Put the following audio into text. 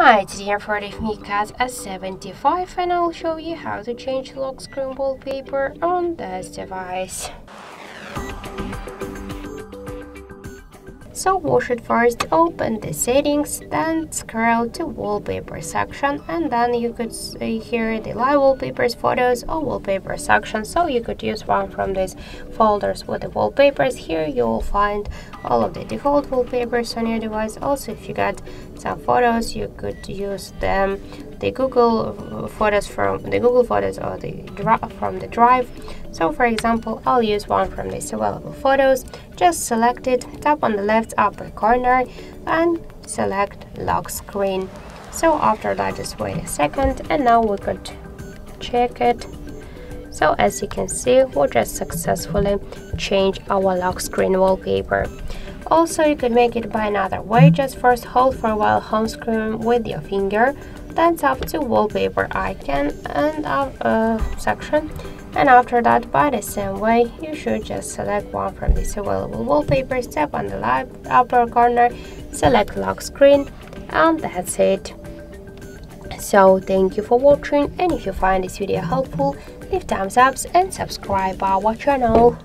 Hi, today in front of me Cat S75 and I'll show you how to change lock screen wallpaper on this device. So we should first open the settings, then scroll to wallpaper section, and then you could see here the live wallpapers, photos or wallpaper section. So you could use one from these folders with the wallpapers. Here you will find all of the default wallpapers on your device. Also, if you got some photos, you could use them, the Google photos from the Google Photos or from the Drive. So for example, I'll use one from these available photos. Just select it, tap on the left upper corner and select lock screen. So after that, just wait a second and now we could check it. So as you can see, we just successfully changed our lock screen wallpaper. Also, you could make it by another way. Just first hold for a while home screen with your finger, then tap to wallpaper icon and section, and after that, by the same way, you should just select one from these available wallpapers, tap on the left upper corner, select lock screen, and that's it. So thank you for watching, and if you find this video helpful, leave thumbs ups and subscribe our channel.